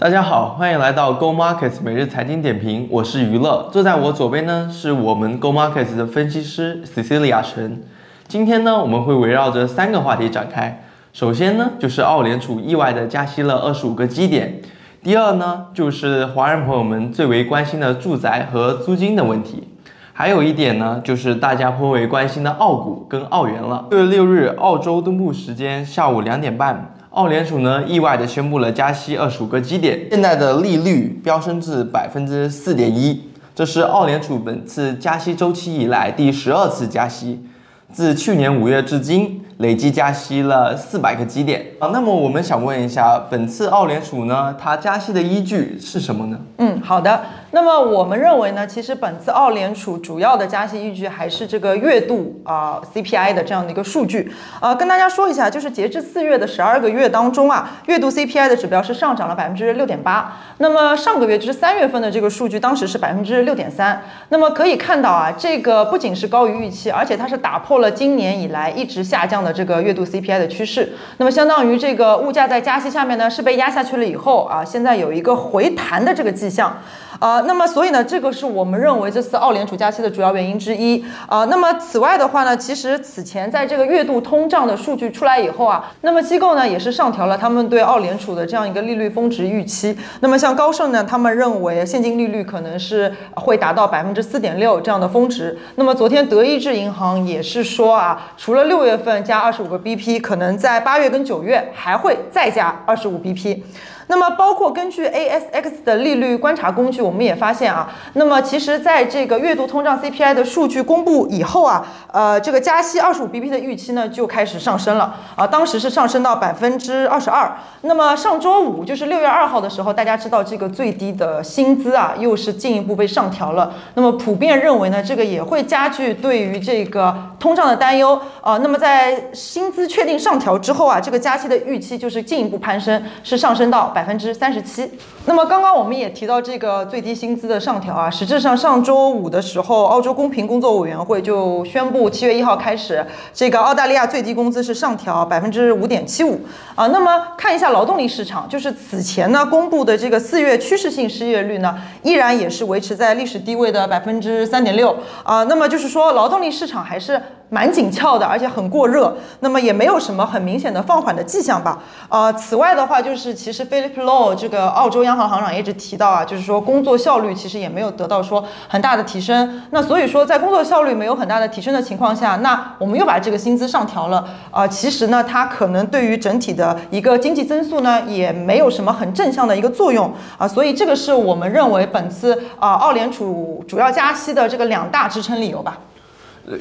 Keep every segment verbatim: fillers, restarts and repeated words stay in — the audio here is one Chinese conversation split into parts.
大家好，欢迎来到 Go Markets 每日财经点评，我是余乐。坐在我左边呢，是我们 Go Markets 的分析师 Cecilia 陈。今天呢，我们会围绕着三个话题展开。首先呢，就是澳联储意外的加息了二十五个基点。第二呢，就是华人朋友们最为关心的住宅和租金的问题。还有一点呢，就是大家颇为关心的澳股跟澳元了。六月六日，澳洲东部时间下午两点半。澳联储呢意外的宣布了加息二十五个基点，现在的利率飙升至 百分之四点一， 这是澳联储本次加息周期以来第十二次加息，自去年五月至今累计加息了四百个基点。啊，那么我们想问一下，本次澳联储呢它加息的依据是什么呢？嗯，好的。那么我们认为呢，其实本次澳联储主要的加息依据还是这个月度啊、呃、C P I 的这样的一个数据。呃，跟大家说一下，就是截至四月的十二个月当中啊，月度 C P I 的指标是上涨了 百分之六点八。那么上个月就是三月份的这个数据，当时是 百分之六点三。那么可以看到啊，这个不仅是高于预期，而且它是打破了今年以来一直下降的这个月度 C P I 的趋势。那么相当于这个物价在加息下面呢是被压下去了以后啊，现在有一个回弹的这个迹象。呃那么所以呢，这个是我们认为这次澳联储加息的主要原因之一啊、呃。那么此外的话呢，其实此前在这个月度通胀的数据出来以后啊，那么机构呢也是上调了他们对澳联储的这样一个利率峰值预期。那么像高盛呢，他们认为现金利率可能是会达到 百分之四点六 这样的峰值。那么昨天德意志银行也是说啊，除了六月份加二十五个 B P， 可能在八月跟九月还会再加二十五 B P。那么，包括根据 A S X 的利率观察工具，我们也发现啊，那么其实在这个月度通胀 C P I 的数据公布以后啊，呃，这个加息二十五 B P 的预期呢就开始上升了啊，当时是上升到 百分之二十二。那么上周五就是六月二号的时候，大家知道这个最低的薪资啊又是进一步被上调了。那么普遍认为呢，这个也会加剧对于这个通胀的担忧啊。那么在薪资确定上调之后啊，这个加息的预期就是进一步攀升，是上升到百分之三十七。那么刚刚我们也提到这个最低薪资的上调啊，实质上上周五的时候，澳洲公平工作委员会就宣布，七月一号开始，这个澳大利亚最低工资是上调百分之五点七五啊。那么看一下劳动力市场，就是此前呢公布的这个四月趋势性失业率呢，依然也是维持在历史低位的百分之三点六啊。那么就是说劳动力市场还是蛮紧俏的，而且很过热，那么也没有什么很明显的放缓的迹象吧。呃，此外的话，就是其实 Philip Lowe 这个澳洲央行行长也一直提到啊，就是说工作效率其实也没有得到说很大的提升。那所以说，在工作效率没有很大的提升的情况下，那我们又把这个薪资上调了啊、呃，其实呢，它可能对于整体的一个经济增速呢，也没有什么很正向的一个作用啊、呃。所以这个是我们认为本次啊、呃、澳联储主要加息的这个两大支撑理由吧。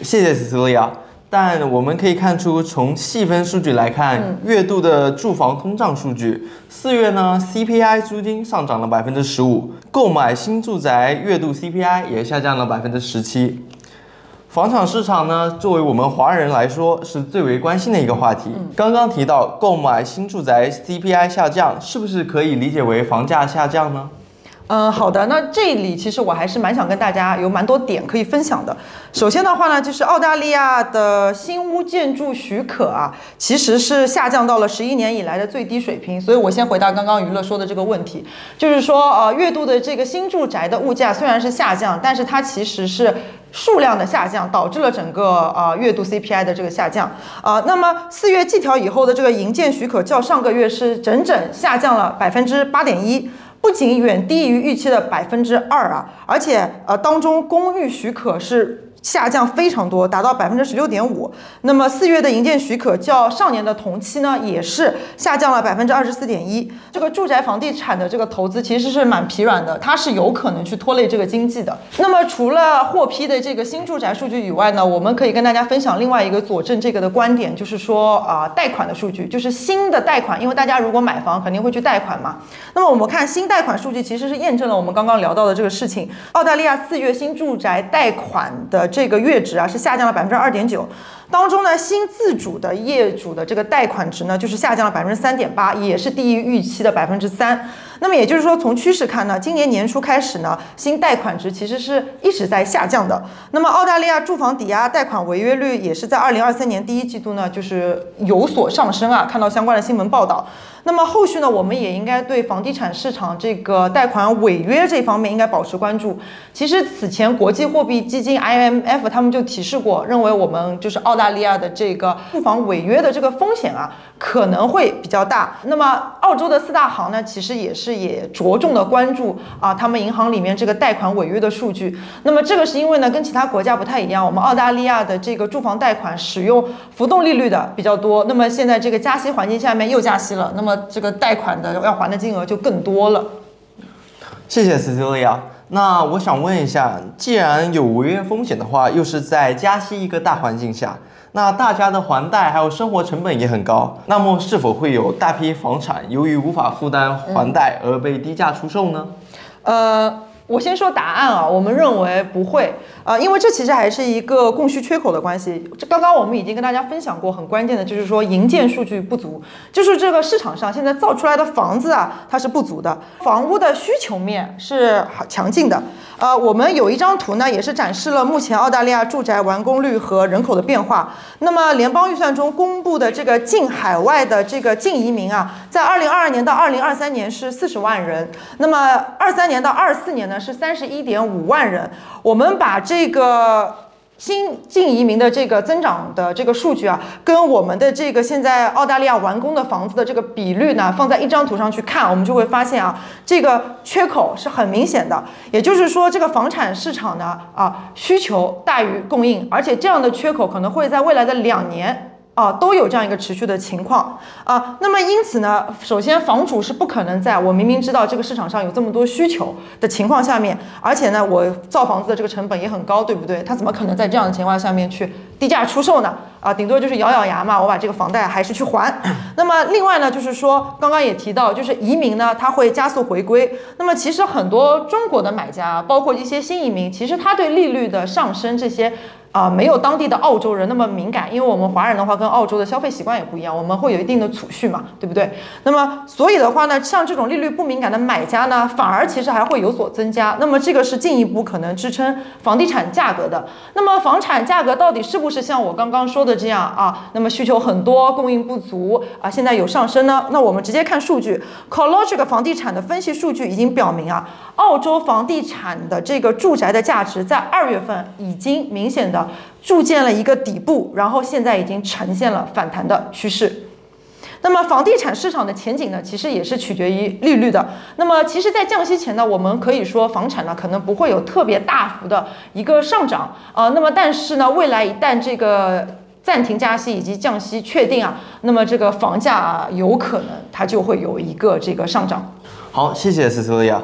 谢谢 Cecilia， 但我们可以看出，从细分数据来看，嗯、月度的住房通胀数据，四月呢 C P I 租金上涨了 百分之十五， 购买新住宅月度 C P I 也下降了 百分之十七。 房产市场呢，作为我们华人来说是最为关心的一个话题。嗯、刚刚提到购买新住宅 C P I 下降，是不是可以理解为房价下降呢？嗯，好的。那这里其实我还是蛮想跟大家有蛮多点可以分享的。首先的话呢，就是澳大利亚的新屋建筑许可啊，其实是下降到了十一年以来的最低水平。所以我先回答刚刚余乐说的这个问题，就是说，呃，月度的这个新住宅的物价虽然是下降，但是它其实是数量的下降，导致了整个呃月度 C P I 的这个下降啊、呃。那么四月季调以后的这个营建许可，较上个月是整整下降了百分之八点一。不仅远低于预期的百分之二啊，而且呃，当中公寓许可是下降非常多，达到百分之十六点五。那么四月的营建许可较上年的同期呢，也是下降了百分之二十四点一。这个住宅房地产的这个投资其实是蛮疲软的，它是有可能去拖累这个经济的。那么除了获批的这个新住宅数据以外呢，我们可以跟大家分享另外一个佐证这个的观点，就是说啊、呃，贷款的数据，就是新的贷款，因为大家如果买房肯定会去贷款嘛。那么我们看新贷款数据，其实是验证了我们刚刚聊到的这个事情。澳大利亚四月新住宅贷款的这个月值啊是下降了 百分之二点九。当中呢，新自主的业主的这个贷款值呢，就是下降了 百分之三点八， 也是低于预期的 百分之三。 那么也就是说，从趋势看呢，今年年初开始呢，新贷款值其实是一直在下降的。那么澳大利亚住房抵押贷款违约率也是在二零二三年第一季度呢，就是有所上升啊，看到相关的新闻报道。那么后续呢，我们也应该对房地产市场这个贷款违约这方面应该保持关注。其实此前国际货币基金 I M F 他们就提示过，认为我们就是澳大利亚的这个住房违约的这个风险啊，可能会比较大。那么澳洲的四大行呢，其实也是。 也着重的关注啊，他们银行里面这个贷款违约的数据。那么这个是因为呢，跟其他国家不太一样，我们澳大利亚的这个住房贷款使用浮动利率的比较多。那么现在这个加息环境下面又加息了，那么这个贷款的要还的金额就更多了。谢谢 Cecilia。那我想问一下，既然有违约风险的话，又是在加息一个大环境下。 那大家的还贷还有生活成本也很高，那么是否会有大批房产由于无法负担还贷而被低价出售呢？嗯、呃。 我先说答案啊，我们认为不会啊、呃，因为这其实还是一个供需缺口的关系。这刚刚我们已经跟大家分享过，很关键的就是说营建数据不足，就是这个市场上现在造出来的房子啊，它是不足的，房屋的需求面是强劲的。呃，我们有一张图呢，也是展示了目前澳大利亚住宅完工率和人口的变化。那么联邦预算中公布的这个净海外的这个净移民啊，在二零二二年到二零二三年是四十万人，那么二三年到二四年呢？ 是三十一点五万人，我们把这个新进移民的这个增长的这个数据啊，跟我们的这个现在澳大利亚完工的房子的这个比率呢，放在一张图上去看，我们就会发现啊，这个缺口是很明显的。也就是说，这个房产市场呢，啊，需求大于供应，而且这样的缺口可能会在未来的两年。 啊，都有这样一个持续的情况啊，那么因此呢，首先房主是不可能在我明明知道这个市场上有这么多需求的情况下面，而且呢，我造房子的这个成本也很高，对不对？他怎么可能在这样的情况下面去低价出售呢？啊，顶多就是咬咬牙嘛，我把这个房贷还是去还。那么另外呢，就是说刚刚也提到，就是移民呢，它会加速回归。那么其实很多中国的买家，包括一些新移民，其实他对利率的上升这些。 啊，没有当地的澳洲人那么敏感，因为我们华人的话跟澳洲的消费习惯也不一样，我们会有一定的储蓄嘛，对不对？那么所以的话呢，像这种利率不敏感的买家呢，反而其实还会有所增加。那么这个是进一步可能支撑房地产价格的。那么房产价格到底是不是像我刚刚说的这样啊？那么需求很多，供应不足啊，现在有上升呢？那我们直接看数据 ，CoreLogic 房地产的分析数据已经表明啊，澳洲房地产的这个住宅的价值在二月份已经明显的。 筑建了一个底部，然后现在已经呈现了反弹的趋势。那么房地产市场的前景呢，其实也是取决于利率的。那么其实，在降息前呢，我们可以说房产呢可能不会有特别大幅的一个上涨啊、呃。那么但是呢，未来一旦这个 暂停加息以及降息确定啊，那么这个房价、啊、有可能它就会有一个这个上涨。好，谢谢 Cecilia。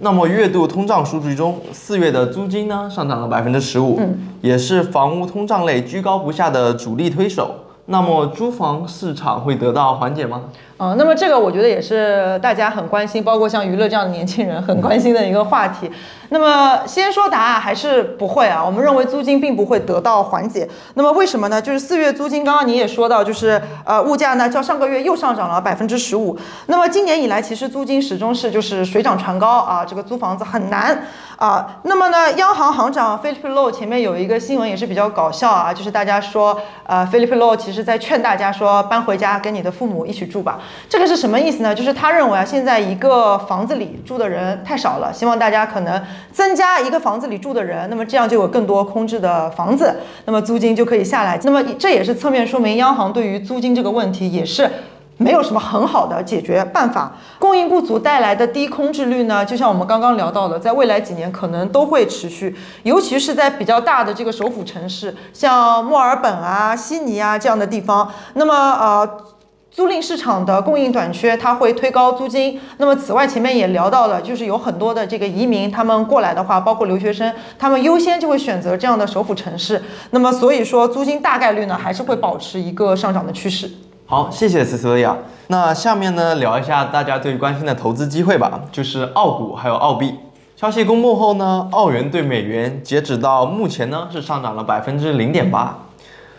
那么月度通胀数据中，四月的租金呢上涨了 百分之十五， 也是房屋通胀类居高不下的主力推手。那么租房市场会得到缓解吗？ 嗯，那么这个我觉得也是大家很关心，包括像娱乐这样的年轻人很关心的一个话题。那么先说答案还是不会啊，我们认为租金并不会得到缓解。那么为什么呢？就是四月租金，刚刚你也说到，就是呃物价呢较上个月又上涨了 百分之十五。那么今年以来，其实租金始终是就是水涨船高啊，这个租房子很难啊。那么呢，央行行长 Philip Lowe 前面有一个新闻也是比较搞笑啊，就是大家说呃 Philip Lowe 其实在劝大家说搬回家跟你的父母一起住吧。 这个是什么意思呢？就是他认为啊，现在一个房子里住的人太少了，希望大家可能增加一个房子里住的人，那么这样就有更多空置的房子，那么租金就可以下来。那么这也是侧面说明央行对于租金这个问题也是 没有什么很好的解决办法，供应不足带来的低空置率呢，就像我们刚刚聊到的，在未来几年可能都会持续，尤其是在比较大的这个首府城市，像墨尔本啊、悉尼啊这样的地方。那么呃，租赁市场的供应短缺，它会推高租金。那么此外，前面也聊到了，就是有很多的这个移民，他们过来的话，包括留学生，他们优先就会选择这样的首府城市。那么所以说，租金大概率呢还是会保持一个上涨的趋势。 好，谢谢 Cecilia。那下面呢，聊一下大家最关心的投资机会吧，就是澳股还有澳币。消息公布后呢，澳元对美元截止到目前呢是上涨了 百分之零点八，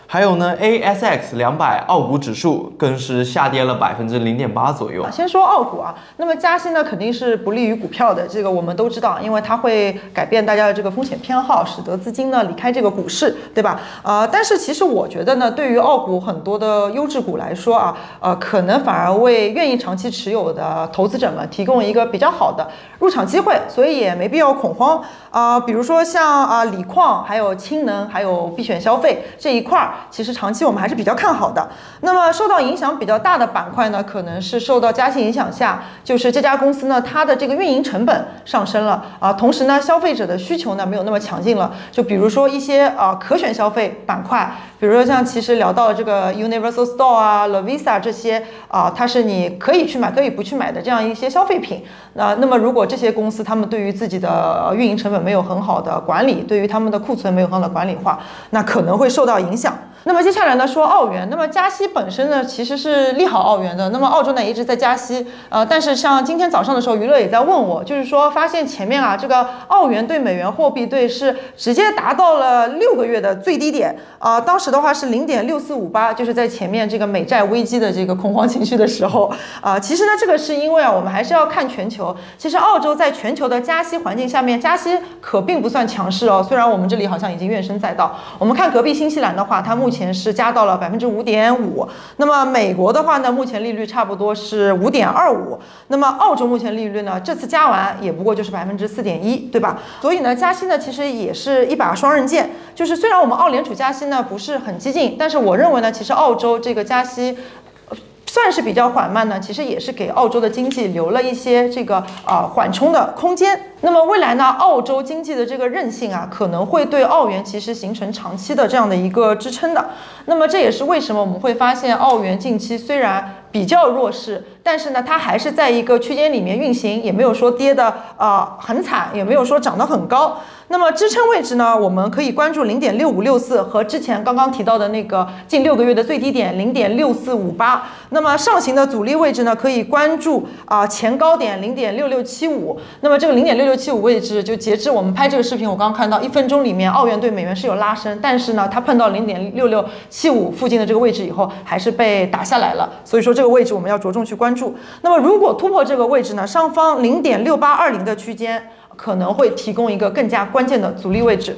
还有呢 ，A S X 两百澳股指数更是下跌了百分之零点八左右。先说澳股啊，那么加息呢肯定是不利于股票的，这个我们都知道，因为它会改变大家的这个风险偏好，使得资金呢离开这个股市，对吧？啊、呃，但是其实我觉得呢，对于澳股很多的优质股来说啊，呃，可能反而为愿意长期持有的投资者们提供一个比较好的入场机会，所以也没必要恐慌啊、呃。比如说像啊、呃、锂矿、还有氢能、还有必选消费这一块儿。 其实长期我们还是比较看好的。那么受到影响比较大的板块呢，可能是受到加息影响下，就是这家公司呢，它的这个运营成本上升了啊。同时呢，消费者的需求呢没有那么强劲了。就比如说一些啊可选消费板块，比如说像其实聊到这个 Universal Store 啊、La Visa 这些啊，它是你可以去买可以不去买的这样一些消费品。那、啊、那么如果这些公司他们对于自己的运营成本没有很好的管理，对于他们的库存没有很好的管理化，那可能会受到影响。 那么接下来呢，说澳元。那么加息本身呢，其实是利好澳元的。那么澳洲呢也一直在加息，呃，但是像今天早上的时候，娱乐也在问我，就是说发现前面啊，这个澳元对美元货币对是直接达到了六个月的最低点啊、呃。当时的话是 零点六四五八， 就是在前面这个美债危机的这个恐慌情绪的时候啊、呃。其实呢，这个是因为啊，我们还是要看全球。其实澳洲在全球的加息环境下面，加息可并不算强势哦。虽然我们这里好像已经怨声载道，我们看隔壁新西兰的话，它目 目前是加到了 百分之五点五， 那么美国的话呢，目前利率差不多是 五点二五， 那么澳洲目前利率呢，这次加完也不过就是 百分之四点一， 对吧？所以呢，加息呢其实也是一把双刃剑，就是虽然我们澳联储加息呢不是很激进，但是我认为呢，其实澳洲这个加息。 算是比较缓慢呢，其实也是给澳洲的经济留了一些这个啊、呃、缓冲的空间。那么未来呢，澳洲经济的这个韧性啊，可能会对澳元其实形成长期的这样的一个支撑的。那么这也是为什么我们会发现澳元近期虽然比较弱势，但是呢，它还是在一个区间里面运行，也没有说跌的啊、呃、很惨，也没有说涨得很高。 那么支撑位置呢？我们可以关注 零点六五六四 和之前刚刚提到的那个近六个月的最低点 零点六四五八。那么上行的阻力位置呢？可以关注啊、呃、前高点 零点六六七五。那么这个 零点六六七五 位置，就截至我们拍这个视频，我刚刚看到一分钟里面澳元对美元是有拉升，但是呢，它碰到 零点六六七五 附近的这个位置以后，还是被打下来了。所以说这个位置我们要着重去关注。那么如果突破这个位置呢，上方 零点六八二零 的区间。 可能会提供一个更加关键的阻力位置。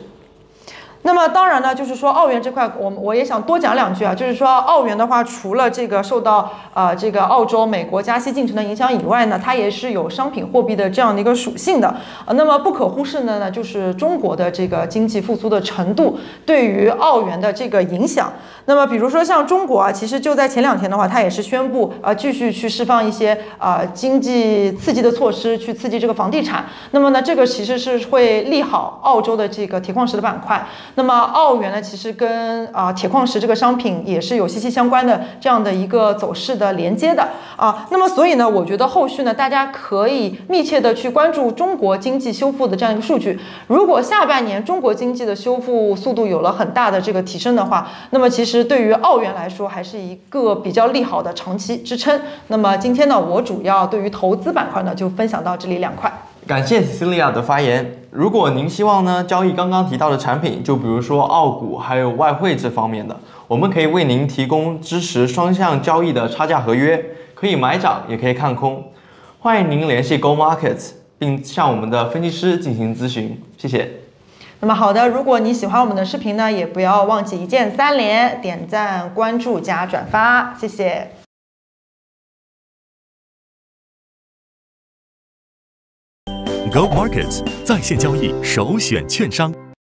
那么当然呢，就是说澳元这块，我我也想多讲两句啊。就是说澳元的话，除了这个受到呃这个澳洲、美国加息进程的影响以外呢，它也是有商品货币的这样的一个属性的。呃，那么不可忽视的呢，就是中国的这个经济复苏的程度对于澳元的这个影响。 那么，比如说像中国啊，其实就在前两天的话，它也是宣布啊、呃，继续去释放一些啊、呃、经济刺激的措施，去刺激这个房地产。那么呢，这个其实是会利好澳洲的这个铁矿石的板块。那么澳元呢，其实跟啊、呃、铁矿石这个商品也是有息息相关的这样的一个走势的连接的啊。那么所以呢，我觉得后续呢，大家可以密切的去关注中国经济修复的这样一个数据。如果下半年中国经济的修复速度有了很大的这个提升的话，那么其实。 对于澳元来说，还是一个比较利好的长期支撑。那么今天呢，我主要对于投资板块呢，就分享到这里两块。感谢 Cecilia 的发言。如果您希望呢交易刚刚提到的产品，就比如说澳股还有外汇这方面的，我们可以为您提供支持双向交易的差价合约，可以买涨也可以看空。欢迎您联系 Go Markets， 并向我们的分析师进行咨询。谢谢。 那么好的，如果你喜欢我们的视频呢，也不要忘记一键三连，点赞、关注加转发，谢谢。Go Markets 在线交易首选券商。